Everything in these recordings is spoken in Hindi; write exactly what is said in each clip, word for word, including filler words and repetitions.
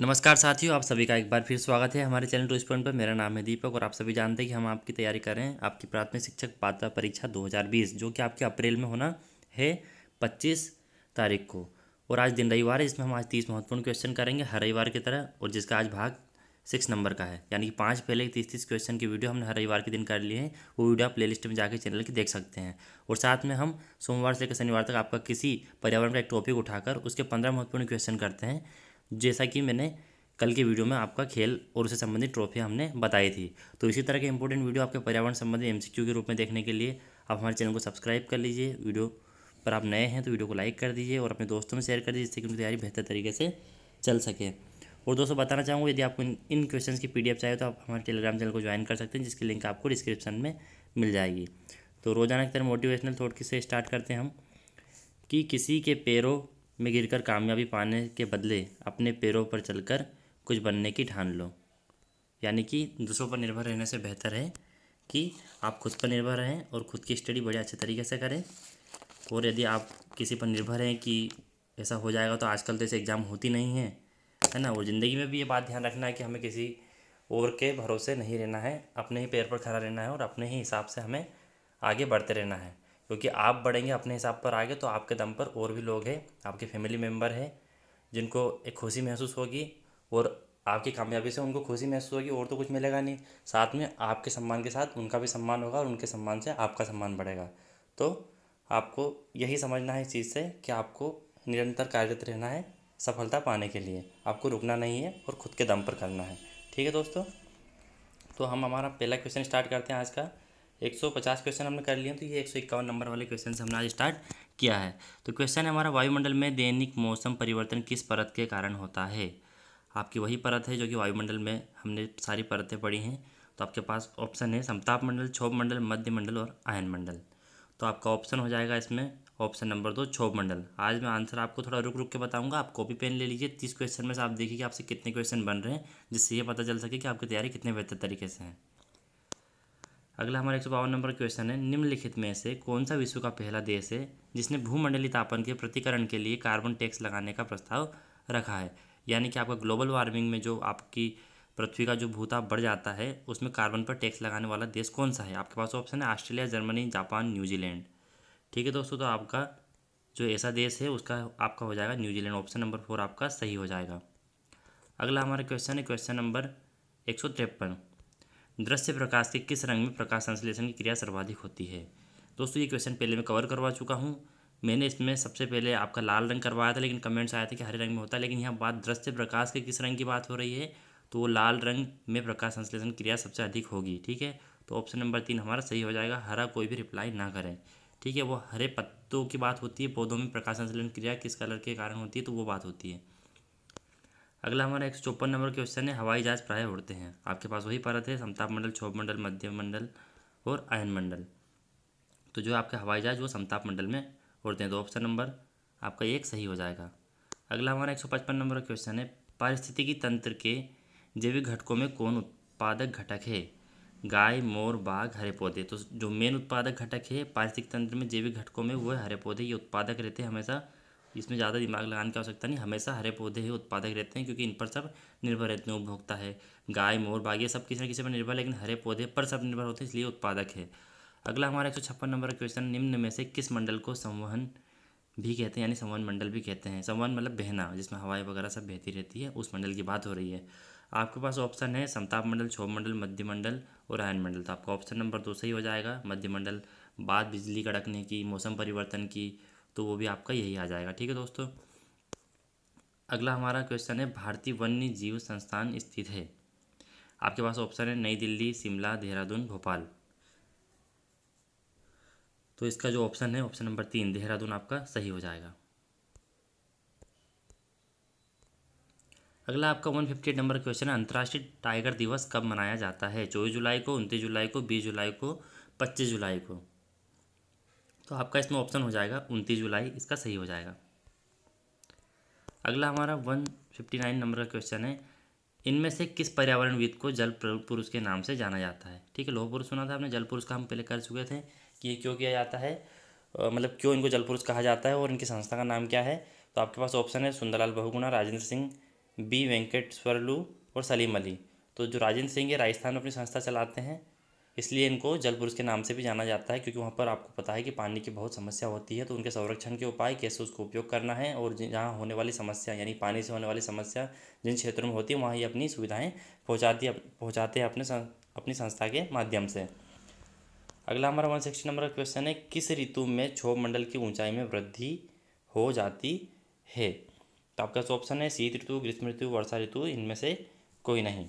नमस्कार साथियों, आप सभी का एक बार फिर स्वागत है हमारे चैनल टू स्टूडेंट पर। मेरा नाम है दीपक और आप सभी जानते हैं कि हम आपकी तैयारी कर रहे हैं आपकी प्राथमिक शिक्षक पात्रता परीक्षा दो हज़ार बीस, जो कि आपके अप्रैल में होना है पच्चीस तारीख को। और आज दिन रविवार है, इसमें हम आज तीस महत्वपूर्ण क्वेश्चन करेंगे हर रविवार की तरह, और जिसका आज भाग सिक्स नंबर का है, यानी कि पाँच पहले तीस तीस क्वेश्चन की वीडियो हमने हर रविवार के दिन कर लिए हैं। वो वीडियो आप प्लेलिस्ट में जाकर चैनल की देख सकते हैं। और साथ में हम सोमवार से लेकर शनिवार तक आपका किसी पर्यावरण का एक टॉपिक उठाकर उसके पंद्रह महत्वपूर्ण क्वेश्चन करते हैं, जैसा कि मैंने कल की वीडियो में आपका खेल और उससे संबंधित ट्रॉफी हमने बताई थी। तो इसी तरह के इंपॉर्टेंट वीडियो आपके पर्यावरण संबंधी एमसीक्यू के रूप में देखने के लिए आप हमारे चैनल को सब्सक्राइब कर लीजिए। वीडियो पर आप नए हैं तो वीडियो को लाइक कर दीजिए और अपने दोस्तों में शेयर कर दीजिए, जिससे कि उनकी तैयारी बेहतर तरीके से चल सके। और दोस्तों बताना चाहूँगा, यदि आपको इन, इन क्वेश्चन की पी डी एफ चाहिए तो आप हमारे टेलीग्राम चैनल को ज्वाइन कर सकते हैं, जिसकी लिंक आपको डिस्क्रिप्शन में मिल जाएगी। तो रोजाना की तरह मोटिवेशनल थॉट से स्टार्ट करते हैं हम, कि किसी के पैरों में गिरकर कामयाबी पाने के बदले अपने पैरों पर चलकर कुछ बनने की ठान लो। यानी कि दूसरों पर निर्भर रहने से बेहतर है कि आप खुद पर निर्भर रहें और ख़ुद की स्टडी बड़े अच्छे तरीके से करें। और यदि आप किसी पर निर्भर हैं कि ऐसा हो जाएगा, तो आजकल तो ऐसे एग्ज़ाम होती नहीं है, है ना। और ज़िंदगी में भी ये बात ध्यान रखना है कि हमें किसी और के भरोसे नहीं रहना है, अपने ही पैर पर खड़ा रहना है और अपने ही हिसाब से हमें आगे बढ़ते रहना है। क्योंकि आप बढ़ेंगे अपने हिसाब पर आगे, तो आपके दम पर और भी लोग हैं, आपके फैमिली मेम्बर हैं, जिनको एक खुशी महसूस होगी और आपकी कामयाबी से उनको खुशी महसूस होगी, और तो कुछ मिलेगा नहीं। साथ में आपके सम्मान के साथ उनका भी सम्मान होगा और उनके सम्मान से आपका सम्मान बढ़ेगा। तो आपको यही समझना है इस चीज़ से कि आपको निरंतर कार्यरत रहना है सफलता पाने के लिए, आपको रुकना नहीं है और ख़ुद के दम पर करना है। ठीक है दोस्तों, तो हम हमारा पहला क्वेश्चन स्टार्ट करते हैं। आज का एक सौ पचास क्वेश्चन हमने कर लिए हैं, तो ये एक सौ इक्यावन नंबर वाले क्वेश्चन हमने आज स्टार्ट किया है। तो क्वेश्चन है हमारा, वायुमंडल में दैनिक मौसम परिवर्तन किस परत के कारण होता है? आपकी वही परत है जो कि वायुमंडल में हमने सारी परतें पढ़ी हैं। तो आपके पास ऑप्शन है समताप मंडल, क्षोभ मंडल, मध्य मंडल और आयन मंडल। तो आपका ऑप्शन हो जाएगा इसमें ऑप्शन नंबर दो, क्षोभ मंडल। आज मैं आंसर आपको थोड़ा रुक रुक के बताऊंगा, आप कॉपी पेन ले लीजिए। तीस क्वेश्चन में से आप देखिए कि आपसे कितने क्वेश्चन बन रहे हैं, जिससे ये पता चल सके कि आपकी तैयारी कितने बेहतर तरीके से है। अगला हमारा एक सौ बावन नंबर क्वेश्चन है, निम्नलिखित में से कौन सा विश्व का पहला देश है जिसने भूमंडलीय तापन के प्रतिकरण के लिए कार्बन टैक्स लगाने का प्रस्ताव रखा है? यानी कि आपका ग्लोबल वार्मिंग में जो आपकी पृथ्वी का जो भूताप बढ़ जाता है, उसमें कार्बन पर टैक्स लगाने वाला देश कौन सा है? आपके पास ऑप्शन है ऑस्ट्रेलिया, जर्मनी, जापान, न्यूजीलैंड। ठीक है दोस्तों, तो आपका जो ऐसा देश है उसका आपका हो जाएगा न्यूजीलैंड, ऑप्शन नंबर फोर आपका सही हो जाएगा। अगला हमारा क्वेश्चन है क्वेश्चन नंबर एक सौ तिरपन, दृश्य प्रकाश के किस रंग में प्रकाश संश्लेषण की क्रिया सर्वाधिक होती है? दोस्तों ये क्वेश्चन पहले मैं कवर करवा चुका हूँ। मैंने इसमें सबसे पहले आपका लाल रंग करवाया था, लेकिन कमेंट्स आए थे कि हरे रंग में होता है, लेकिन यहाँ बात दृश्य प्रकाश के किस रंग की बात हो रही है, तो लाल रंग में प्रकाश संश्लेषण क्रिया सबसे अधिक होगी। ठीक है, तो ऑप्शन नंबर तीन हमारा सही हो जाएगा, हरा कोई भी रिप्लाई ना करें। ठीक है, वो हरे पत्तों की बात होती है, पौधों में प्रकाश संश्लेषण क्रिया किस कलर के कारण होती है, तो वो बात होती है। अगला हमारा एक सौ चौपन नंबर क्वेश्चन है, हवाई जहाज प्रायः उड़ते हैं? आपके पास वही परत है समताप मंडल, क्षोभ मंडल, मध्य मंडल और आयन मंडल। तो जो आपके हवाई जहाज वो समताप मंडल में उड़ते हैं, तो ऑप्शन नंबर आपका एक सही हो जाएगा। अगला हमारा एक सौ पचपन नंबर क्वेश्चन है, पारिस्थितिकी तंत्र के जैविक घटकों में कौन उत्पादक घटक है? गाय, मोर, बाघ, हरे पौधे। तो जो मेन उत्पादक घटक है पारिस्थितिक तंत्र में जैविक घटकों में, वो है हरे पौधे। ये उत्पादक रहते हैं हमेशा, इसमें ज़्यादा दिमाग लगाने की आवश्यकता नहीं, हमेशा हरे पौधे ही उत्पादक रहते हैं, क्योंकि इन पर सब निर्भर रहते हैं। उपभोक्ता है, गाय, मोर, बाघ ये सब किसी न किसी पर निर्भर, लेकिन हरे पौधे पर सब निर्भर होते हैं, इसलिए उत्पादक है। अगला हमारा एक सौ छप्पन नंबर क्वेश्चन, निम्न में से किस मंडल को संवहन भी कहते हैं, यानी संवहन मंडल भी कहते हैं? संवहन मतलब बहना, जिसमें हवाएं वगैरह सब बहती रहती है, उस मंडल की बात हो रही है। आपके पास ऑप्शन है समताप मंडल, क्षोभ मंडल, मध्य मंडल और आयन मंडल। तो आपका ऑप्शन नंबर दो सही हो जाएगा, मध्य मंडल। बात बिजली कड़कने की, मौसम परिवर्तन की, तो वो भी आपका यही आ जाएगा। ठीक है दोस्तों, अगला हमारा क्वेश्चन है, भारतीय वन्य जीव संस्थान स्थित है? आपके पास ऑप्शन है नई दिल्ली, शिमला, देहरादून, भोपाल। तो इसका जो ऑप्शन है ऑप्शन नंबर तीन देहरादून आपका सही हो जाएगा। अगला आपका one fifty eight number question है, अंतर्राष्ट्रीय टाइगर दिवस कब मनाया जाता है? चौबीस जुलाई को, उनतीस जुलाई को, बीस जुलाई को, पच्चीस जुलाई को। तो आपका इसमें ऑप्शन हो जाएगा उनतीस जुलाई, इसका सही हो जाएगा। अगला हमारा एक सौ उनसठ नंबर का क्वेश्चन है, इनमें से किस पर्यावरणविद को जल पुरुष के नाम से जाना जाता है? ठीक है, लोह पुरुष सुना था आपने, जल पुरुष का हम पहले कर चुके थे कि ये क्यों किया जाता है, मतलब क्यों इनको जल पुरुष कहा जाता है और इनकी संस्था का नाम क्या है। तो आपके पास ऑप्शन है सुंदरलाल बहुगुणा, राजेंद्र सिंह, बी वेंकटेश्वरलू और सलीम अली। तो जो राजेंद्र सिंह है राजस्थान में अपनी संस्था चलाते हैं, इसलिए इनको जल पुरुष के नाम से भी जाना जाता है, क्योंकि वहाँ पर आपको पता है कि पानी की बहुत समस्या होती है। तो उनके संरक्षण के उपाय, कैसे उसको उपयोग करना है, और जहाँ होने वाली समस्या यानी पानी से होने वाली समस्या जिन क्षेत्रों में होती है वहाँ ये अपनी सुविधाएँ पहुँचाती पहुँचाते हैं अपने अपनी संस्था के माध्यम से। अगला हमारा वन सिक्सटी नंबर का क्वेश्चन है, किस ऋतु में क्षोभमंडल की ऊंचाई में वृद्धि हो जाती है? तो आपका ऑप्शन है शीत ऋतु, ग्रीष्म ऋतु, वर्षा ऋतु, इनमें से कोई नहीं।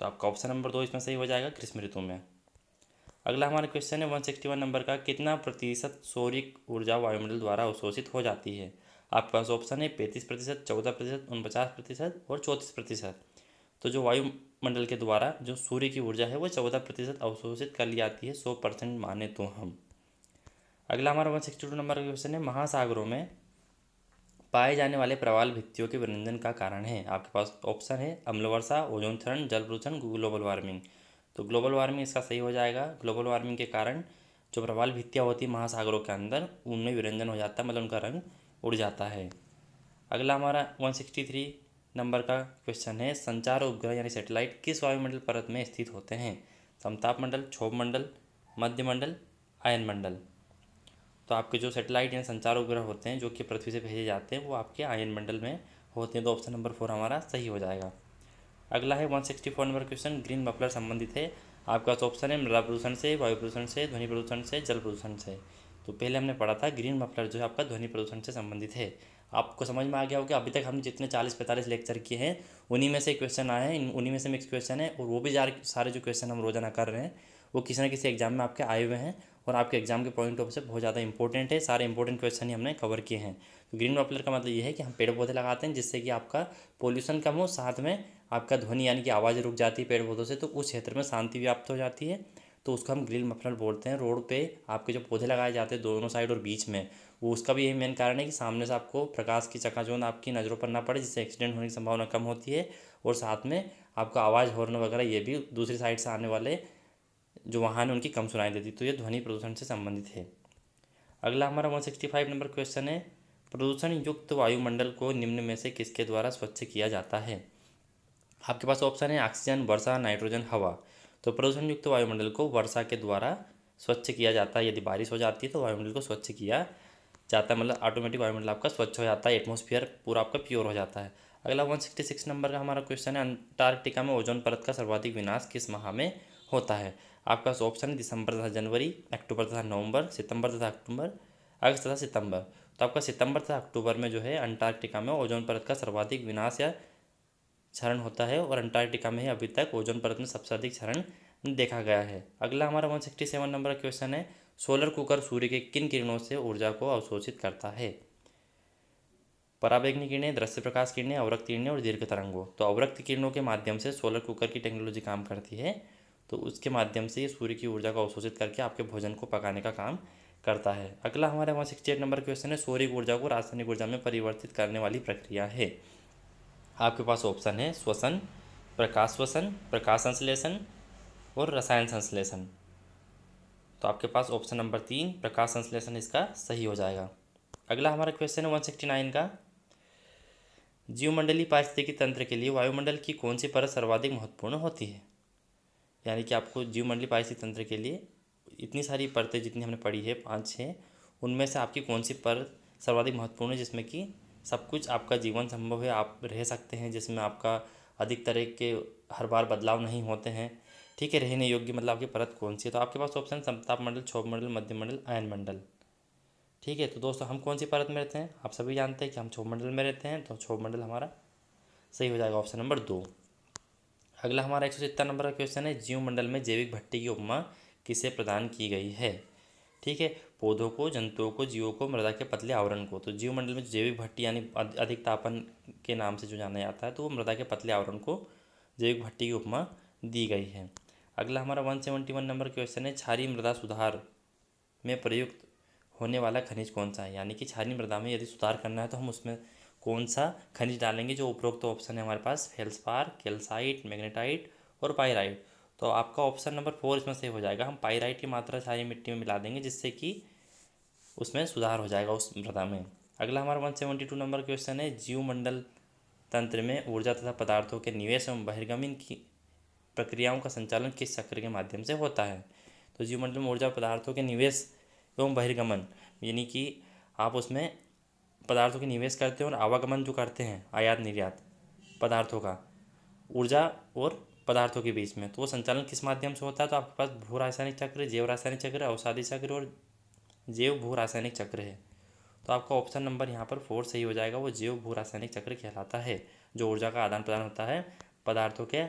तो आपका ऑप्शन नंबर दो इसमें सही हो जाएगा, ग्रीष्म ऋतु में। अगला हमारा क्वेश्चन है वन सिक्सटी वन नंबर का, कितना प्रतिशत सौर ऊर्जा वायुमंडल द्वारा अवशोषित हो जाती है? आपका ऑप्शन है पैंतीस प्रतिशत, चौदह प्रतिशत, उनचास प्रतिशत और चौंतीस प्रतिशत। तो जो वायुमंडल के द्वारा जो सूर्य की ऊर्जा है वो चौदह प्रतिशत अवशोषित कर ली जाती है, सौ परसेंट माने तो हम। अगला हमारा वन सिक्सटी टू नंबर का क्वेश्चन है, महासागरों में पाए जाने वाले प्रवाल भित्तियों के विरंजन का कारण है? आपके पास ऑप्शन है अम्ल वर्षा, ओजोन क्षरण, जल प्रदूषण, ग्लोबल वार्मिंग। तो ग्लोबल वार्मिंग इसका सही हो जाएगा। ग्लोबल वार्मिंग के कारण जो प्रवाल भित्तियाँ होती है महासागरों के अंदर, उनमें विरंजन हो जाता है, मतलब उनका रंग उड़ जाता है। अगला हमारा वन सिक्सटी थ्री नंबर का क्वेश्चन है, संचार उपग्रह यानी सैटेलाइट किस वायुमंडल परत में स्थित होते हैं? समताप मंडल, क्षोभ मंडल, मध्य मंडल, आयन मंडल। तो आपके जो सैटेलाइट यानी संचार उपग्रह होते हैं जो कि पृथ्वी से भेजे जाते हैं वो आपके आयन मंडल में होते हैं। तो ऑप्शन नंबर फोर हमारा सही हो जाएगा। अगला है one sixty four number question, green बफलर संबंधित है। आपका ऑप्शन है मृदा प्रदूषण से, वायु प्रदूषण से, ध्वनि प्रदूषण से, जल प्रदूषण से। तो पहले हमने पढ़ा था ग्रीन बफलर जो है आपका ध्वनि प्रदूषण से संबंधित है। आपको समझ में आ गया होगा। अभी तक हमने जितने चालीस पैंतालीस लेक्चर किए हैं उन्हीं में से क्वेश्चन आए हैं, उन्हीं में से मिक्स क्वेश्चन है, और वो भी सारे जो क्वेश्चन हम रोजाना कर रहे हैं वो किसी ना किसी एग्जाम में आपके आए हुए हैं और आपके एग्जाम के पॉइंट ऑफ से बहुत ज़्यादा इंपॉर्टेंट है। सारे इंपॉर्टेंट क्वेश्चन ही हमने कवर किए हैं। तो ग्रीन बफलर का मतलब ये है कि हम पेड़ पौधे लगाते हैं जिससे कि आपका पॉल्यूशन कम हो, साथ में आपका ध्वनि यानी कि आवाज़ रुक जाती है पेड़ पौधों से, तो उस क्षेत्र में शांति व्याप्त हो जाती है। तो उसको हम ग्रीन बफलर बोलते हैं। रोड पे आपके जो पौधे लगाए जाते हैं दोनों साइड और बीच में, वो उसका भी यही मेन कारण है कि सामने से आपको प्रकाश की चकाचौंध आपकी नज़रों पर ना पड़े, जिससे एक्सीडेंट होने की संभावना कम होती है, और साथ में आपका आवाज़ हॉर्न वगैरह ये भी दूसरी साइड से आने वाले जो वाहन उनकी कम सुनाई देती। तो ये ध्वनि प्रदूषण से संबंधित है। अगला हमारा one sixty five number question है, प्रदूषण युक्त वायुमंडल को निम्न में से किसके द्वारा स्वच्छ किया जाता है? आपके पास ऑप्शन है ऑक्सीजन, वर्षा, नाइट्रोजन, हवा। तो प्रदूषण युक्त वायुमंडल को वर्षा के द्वारा स्वच्छ किया जाता है। यदि बारिश हो जाती है तो वायुमंडल को स्वच्छ किया जाता है, मतलब ऑटोमेटिक वायुमंडल आपका स्वच्छ हो जाता है, एटमॉस्फेयर पूरा आपका प्योर हो जाता है। अगला वन सिक्सटी सिक्स नंबर का हमारा क्वेश्चन है, अंटार्कटिका में ओजोन परत का सर्वाधिक विनाश किस माह में होता है? आपका ऑप्शन है दिसंबर तथा जनवरी, अक्टूबर तथा नवंबर, सितंबर तथा अक्टूबर, अगस्त तथा सितंबर। तो आपका सितंबर तथा अक्टूबर में जो है अंटार्कटिका में ओजोन परत का सर्वाधिक विनाश या क्षरण होता है, और अंटार्कटिका में ही अभी तक ओजोन परत में सबसे अधिक क्षरण देखा गया है। अगला हमारा वन सिक्सटी सेवन नंबर का क्वेश्चन है, सोलर कुकर सूर्य के किन किरणों से ऊर्जा को अवशोषित करता है? पराबैंगनी किरणें, दृश्य प्रकाश किरणें, अवरक्त किरणें और दीर्घ तरंगों। तो अवरक्त किरणों के माध्यम से सोलर कुकर की टेक्नोलॉजी काम करती है, तो उसके माध्यम से ये सूर्य की ऊर्जा को अवशोषित करके आपके भोजन को पकाने का काम करता है। अगला हमारा one sixty eight number question है, सौर ऊर्जा को रासायनिक ऊर्जा में परिवर्तित करने वाली प्रक्रिया है। आपके पास ऑप्शन है श्वसन, प्रकाश श्वसन, प्रकाश संश्लेषण और रसायन संश्लेषण। तो आपके पास ऑप्शन नंबर तीन प्रकाश संश्लेषण इसका सही हो जाएगा। अगला हमारा क्वेश्चन है वन सिक्सटी नाइन का, जीवमंडलीय पारिस्थितिकी तंत्र के लिए वायुमंडल की कौन सी परत सर्वाधिक महत्वपूर्ण होती है? यानी कि आपको जीवमंडलीय पारिस्थितिक तंत्र के लिए इतनी सारी परतें जितनी हमने पढ़ी है पाँच छः, उनमें से आपकी कौन सी परत सर्वाधिक महत्वपूर्ण है जिसमें कि सब कुछ आपका जीवन संभव है, आप रह सकते हैं, जिसमें आपका अधिक तरह के हर बार बदलाव नहीं होते हैं, ठीक है, रहने योग्य, मतलब आपकी परत कौन सी है? तो आपके पास ऑप्शन समताप मंडल, क्षोभ मंडल, मध्य मंडल, आयन मंडल। ठीक है, तो दोस्तों हम कौन सी परत में रहते हैं? आप सभी जानते हैं कि हम क्षोभ मंडल में रहते हैं, तो क्षोभ मंडल हमारा सही हो जाएगा, ऑप्शन नंबर दो। अगला हमारा एक सौ सत्तर नंबर का क्वेश्चन है, जीवमंडल में जैविक भट्टी की उपमा किसे प्रदान की गई है? ठीक है, पौधों को, जंतुओं को, जीवों को, मृदा के पतले आवरण को। तो जीवमंडल में जैविक भट्टी यानी अधिक तापन के नाम से जो जाना जाता है, तो वो मृदा के पतले आवरण को जैविक भट्टी की उपमा दी गई है। अगला हमारा one seventy one number question है, क्षारीय मृदा सुधार में प्रयुक्त होने वाला खनिज कौन सा है? यानी कि क्षारीय मृदा में यदि सुधार करना है तो हम उसमें कौन सा खनिज डालेंगे? जो उपरोक्त तो ऑप्शन है हमारे पास फेल्सपार, कैल्साइट, मैग्नेटाइट और पाइराइट। तो आपका ऑप्शन नंबर फोर इसमें सही हो जाएगा। हम पाइराइट की मात्रा क्षारीय मिट्टी में मिला देंगे जिससे कि उसमें सुधार हो जाएगा उस मृदा में। अगला हमारा one seventy two number question है, जीवमंडल तंत्र में ऊर्जा तथा पदार्थों के निवेश एवं बहिर्गमन की प्रक्रियाओं का संचालन किस चक्र के माध्यम से होता है। तो जीवमंडल में ऊर्जा पदार्थों के निवेश एवं बहिर्गमन, यानी कि आप उसमें पदार्थों के निवेश करते हैं और आवागमन जो करते हैं आयात निर्यात पदार्थों का, ऊर्जा और पदार्थों के बीच में, तो वो संचालन किस माध्यम से होता है। तो आपके पास भू रासायनिक चक्र, जैव रासायनिक चक्र, अवसादी चक्र और जैव भू रासायनिक चक्र है। तो आपका ऑप्शन नंबर यहाँ पर फोर सही हो जाएगा। वो जैव भू रासायनिक चक्र कहलाता है, जो ऊर्जा का आदान प्रदान होता है पदार्थों के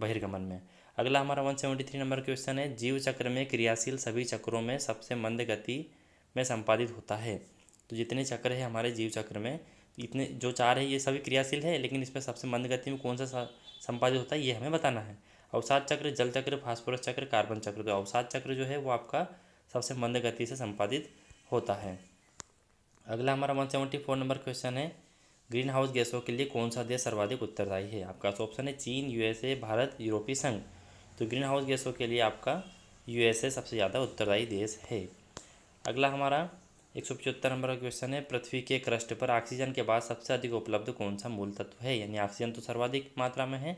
बहिर्गमन में। अगला हमारा one seventy three number question है, जीव चक्र में क्रियाशील सभी चक्रों में सबसे मंद गति में संपादित होता है। तो जितने चक्र है हमारे जीव चक्र में, इतने जो चार है ये सभी क्रियाशील है, लेकिन इसमें सबसे मंद गति में कौन सा संपादित होता है ये हमें बताना है। अवसाद चक्र, जल चक्र, फास्फोरस चक्र, कार्बन चक्र। तो अवसाद चक्र जो है वो आपका सबसे मंद गति से संपादित होता है। अगला हमारा one seventy four number question है, ग्रीन हाउस गैसों के लिए कौन सा देश सर्वाधिक उत्तरदायी है। आपका ऑप्शन है चीन, यूएसए, भारत, यूरोपीय संघ। तो ग्रीन हाउस गैसों के लिए आपका यूएसए सबसे ज़्यादा उत्तरदायी देश है। अगला हमारा एक सौ पचहत्तर नंबर का क्वेश्चन है, पृथ्वी के क्रस्ट पर ऑक्सीजन के बाद सबसे अधिक उपलब्ध कौन सा मूल तत्व है। यानी ऑक्सीजन तो सर्वाधिक मात्रा में है,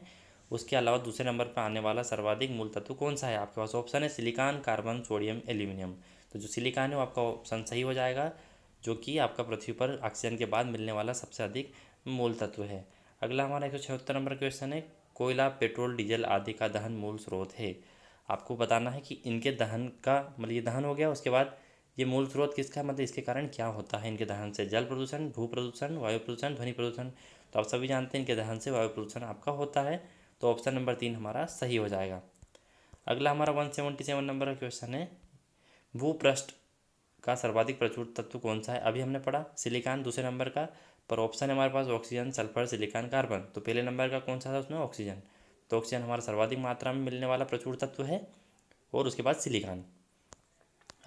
उसके अलावा दूसरे नंबर पर आने वाला सर्वाधिक मूल तत्व कौन सा है। आपके पास ऑप्शन है सिलिकॉन, कार्बन, सोडियम, एल्यूमिनियम। तो जो सिलिकॉन है वो आपका ऑप्शन सही हो जाएगा, जो कि आपका पृथ्वी पर ऑक्सीजन के बाद मिलने वाला सबसे अधिक मूल तत्व है। अगला हमारा एक सौ छिहत्तर नंबर क्वेश्चन है, कोयला, पेट्रोल, डीजल आदि का दहन मूल स्रोत है। आपको बताना है कि इनके दहन का, मतलब ये दहन हो गया, उसके बाद ये मूल स्रोत किसका, मतलब इसके कारण क्या होता है इनके दहन से। जल प्रदूषण, भू प्रदूषण, वायु प्रदूषण, ध्वनि प्रदूषण। तो आप सभी जानते हैं इनके दहन से वायु प्रदूषण आपका होता है। तो ऑप्शन नंबर तीन हमारा सही हो जाएगा। अगला हमारा वन सेवेंटी सेवन नंबर का क्वेश्चन है, भूपृष्ठ का सर्वाधिक प्रचुर तत्व कौन सा है। अभी हमने पढ़ा सिलिकॉन दूसरे नंबर का, पर ऑप्शन हमारे पास ऑक्सीजन, सल्फर, सिलिकॉन, कार्बन। तो पहले नंबर का कौन सा था उसमें ऑक्सीजन, तो ऑक्सीजन हमारा सर्वाधिक मात्रा में मिलने वाला प्रचुर तत्व है, और उसके बाद सिलिकॉन।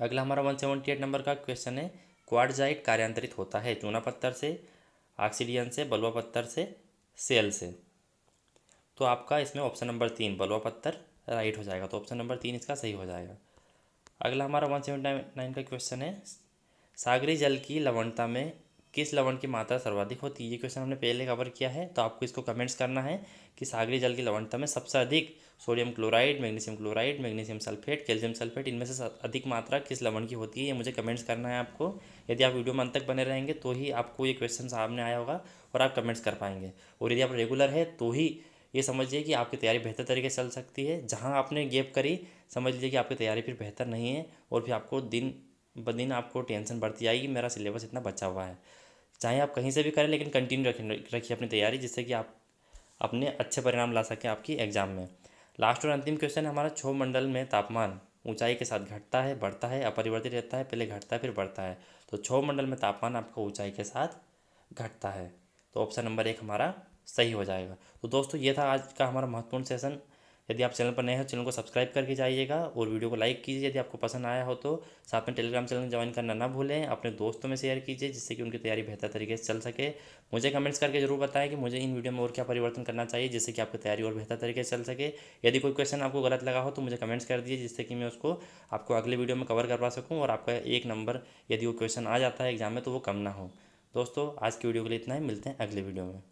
अगला हमारा वन सेवेंटी एट नंबर का क्वेश्चन है, क्वार्ट्जाइट कार्यांतरित होता है चूना पत्थर से, ऑक्सीडियन से, बलुआ पत्थर से, सेल से। तो आपका इसमें ऑप्शन नंबर तीन बलुआ पत्थर राइट हो जाएगा। तो ऑप्शन नंबर तीन इसका सही हो जाएगा। अगला हमारा वन सेवेंटी नाइन का क्वेश्चन है, सागरी जल की लवणता में किस लवण की मात्रा सर्वाधिक होती है। ये क्वेश्चन हमने पहले कवर किया है, तो आपको इसको कमेंट्स करना है कि सागरी जल की लवणता में सबसे अधिक sodium chloride, magnesium chloride, magnesium sulphate, calcium sulphate, इनमें से अधिक मात्रा किस लवण की होती है, ये मुझे कमेंट्स करना है आपको। यदि आप वीडियो में अंत तक बने रहेंगे तो ही आपको ये क्वेश्चन सामने आया होगा और आप कमेंट्स कर पाएंगे। और यदि आप रेगुलर है तो ही ये समझिए कि आपकी तैयारी बेहतर तरीके से चल सकती है। जहाँ आपने गैप करी, समझ लीजिए कि आपकी तैयारी फिर बेहतर नहीं है, और फिर आपको दिन ब दिन आपको टेंशन बढ़ती जाएगी, मेरा सिलेबस इतना बचा हुआ है। चाहे आप कहीं से भी करें, लेकिन कंटिन्यू रखिए अपनी तैयारी, जिससे कि आप अपने अच्छे परिणाम ला सकें आपकी एग्ज़ाम में। लास्ट और अंतिम क्वेश्चन हमारा, क्षोभ मंडल में तापमान ऊंचाई के साथ घटता है, बढ़ता है, अपरिवर्तित रहता है, पहले घटता है फिर बढ़ता है। तो क्षोभ मंडल में तापमान आपका ऊंचाई के साथ घटता है। तो ऑप्शन नंबर एक हमारा सही हो जाएगा। तो दोस्तों ये था आज का हमारा महत्वपूर्ण सेशन। यदि आप चैनल पर नए हो, चैनल को सब्सक्राइब करके जाइएगा और वीडियो को लाइक कीजिए यदि आपको पसंद आया हो। तो साथ में टेलीग्राम चैनल ज्वाइन करना ना भूलें, अपने दोस्तों में शेयर कीजिए, जिससे कि उनकी तैयारी बेहतर तरीके से चल सके। मुझे कमेंट्स करके जरूर बताएं कि मुझे इन वीडियो में और क्या परिवर्तन करना चाहिए, जिससे कि आपकी तैयारी और बेहतर तरीके से चल सके। यदि कोई क्वेश्चन आपको गलत लगा हो तो मुझे कमेंट्स कर दीजिए, जिससे कि मैं उसको आपको अगले वीडियो में कवर करवा सकूँ, और आपका एक नंबर यदि वो क्वेश्चन आ जाता है एग्जाम में तो वो कम ना हो। दोस्तों आज की वीडियो के लिए इतना ही, मिलते हैं अगले वीडियो में।